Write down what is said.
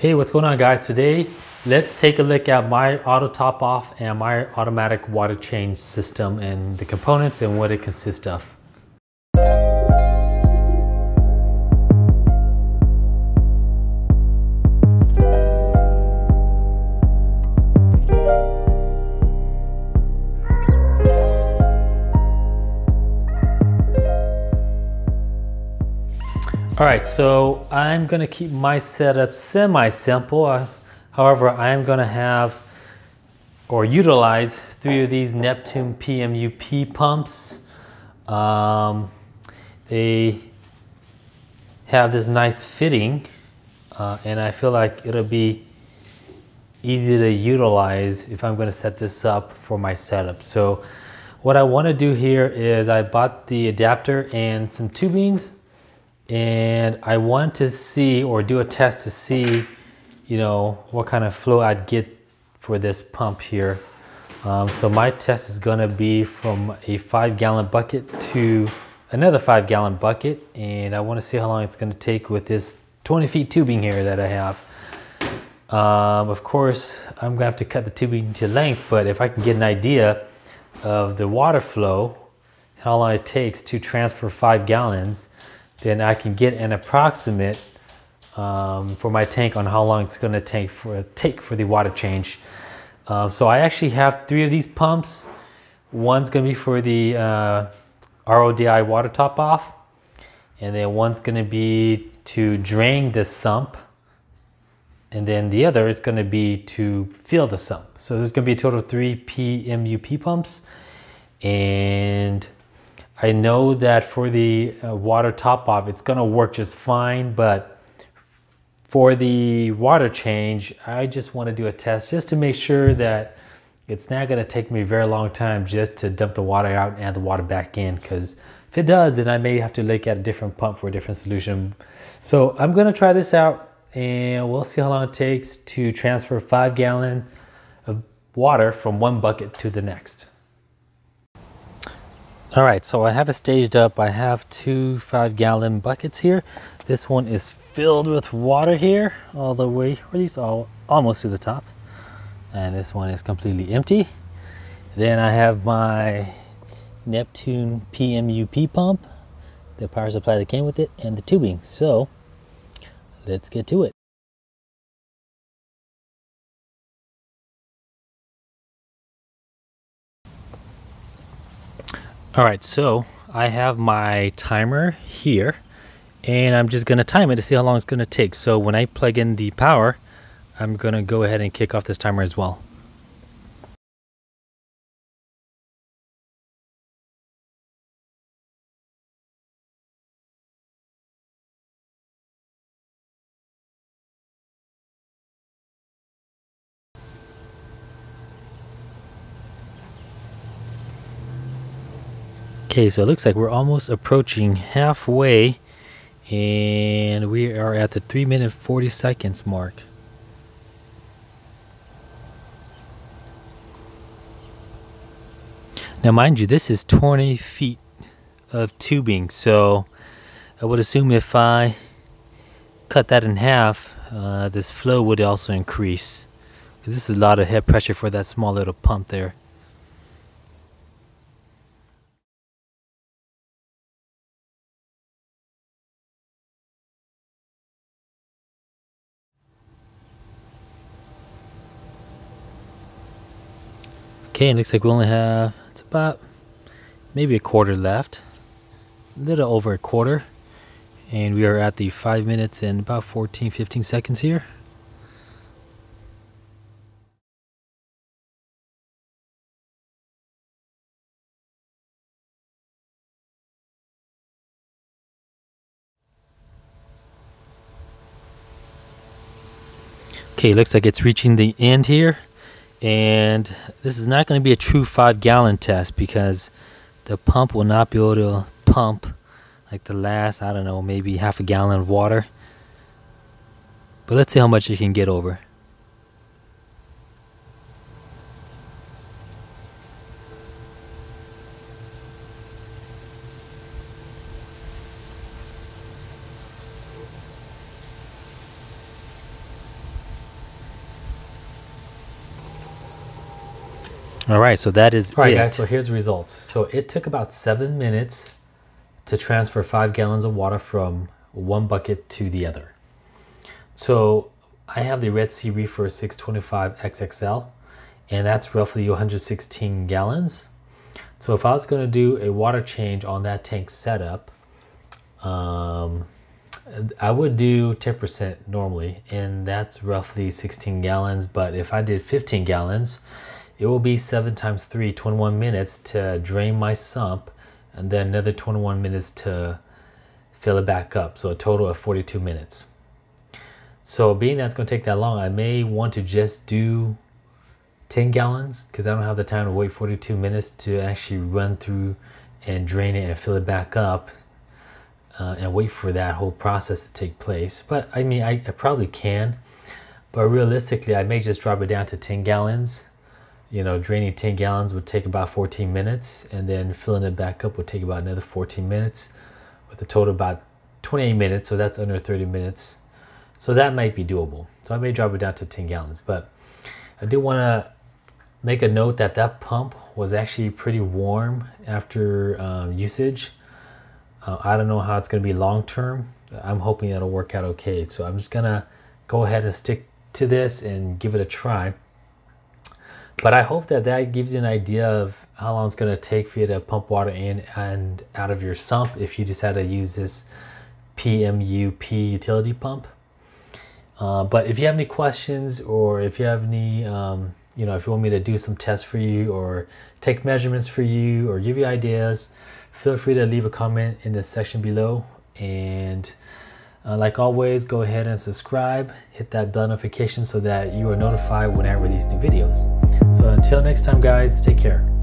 Hey, what's going on guys? Today let's take a look at my auto top off and my automatic water change system and the components and what it consists of. All right, so I'm gonna keep my setup semi-simple. However, I'm gonna have or utilize three of these Neptune PMUP pumps. They have this nice fitting and I feel like it'll be easy to utilize if I'm gonna set this up for my setup. So what I wanna do here is I bought the adapter and some tubings, and I want to see or do a test to see, you know, what kind of flow I'd get for this pump here. So my test is gonna be from a 5 gallon bucket to another 5 gallon bucket, and I want to see how long it's gonna take with this 20 feet tubing here that I have. Of course, I'm gonna have to cut the tubing to length, but if I can get an idea of the water flow, how long it takes to transfer 5 gallons, then I can get an approximate for my tank on how long it's gonna take for the water change. So I actually have three of these pumps. One's gonna be for the RODI water top off, and then one's gonna be to drain the sump, and then the other is gonna be to fill the sump. So there's gonna be a total of three PMUP pumps, and I know that for the water top off, it's gonna work just fine, but for the water change, I just wanna do a test just to make sure that it's not gonna take me a very long time just to dump the water out and add the water back in, because if it does, then I may have to look at a different pump for a different solution. So I'm gonna try this out and we'll see how long it takes to transfer 5 gallons of water from one bucket to the next. All right, so I have it staged up. I have two 5 gallon buckets here. This one is filled with water here all the way, or at least almost to the top. And this one is completely empty. Then I have my Neptune PMUP pump, the power supply that came with it, and the tubing. So let's get to it. All right, so I have my timer here, and I'm just gonna time it to see how long it's gonna take. So when I plug in the power, I'm gonna go ahead and kick off this timer as well. Okay, so it looks like we're almost approaching halfway, and we are at the 3 minute 40 seconds mark. Now mind you, this is 20 feet of tubing, so I would assume if I cut that in half, this flow would also increase. This is a lot of head pressure for that small little pump there. Okay, it looks like we only have, it's about maybe a quarter left, a little over a quarter, and we are at the 5 minutes and about 15 seconds here. Okay, it looks like it's reaching the end here. And this is not going to be a true 5 gallon test, because the pump will not be able to pump like the last, I don't know, maybe half a gallon of water. But let's see how much it can get over. All right, so that is it. All right, guys, so here's the results. So it took about 7 minutes to transfer 5 gallons of water from one bucket to the other. So I have the Red Sea Reefer 625 XXL, and that's roughly 116 gallons. So if I was going to do a water change on that tank setup, I would do 10% normally, and that's roughly 16 gallons. But if I did 15 gallons, it will be 7 times 3, 21 minutes to drain my sump, and then another 21 minutes to fill it back up. So a total of 42 minutes. So being that's going to take that long, I may want to just do 10 gallons because I don't have the time to wait 42 minutes to actually run through and drain it and fill it back up. And wait for that whole process to take place. But I mean, I probably can, but realistically, I may just drop it down to 10 gallons. You know, draining 10 gallons would take about 14 minutes, and then filling it back up would take about another 14 minutes, with a total of about 28 minutes, so that's under 30 minutes. So that might be doable. So I may drop it down to 10 gallons, but I do want to make a note that that pump was actually pretty warm after usage. I don't know how it's going to be long term. I'm hoping it'll work out okay. So I'm just going to go ahead and stick to this and give it a try. But I hope that that gives you an idea of how long it's going to take for you to pump water in and out of your sump if you decide to use this PMUP utility pump. But if you have any questions, or if you have any, you know, if you want me to do some tests for you or take measurements for you or give you ideas, feel free to leave a comment in the section below. And like always, go ahead and subscribe, hit that bell notification so that you are notified when I release new videos. So until next time, guys, take care.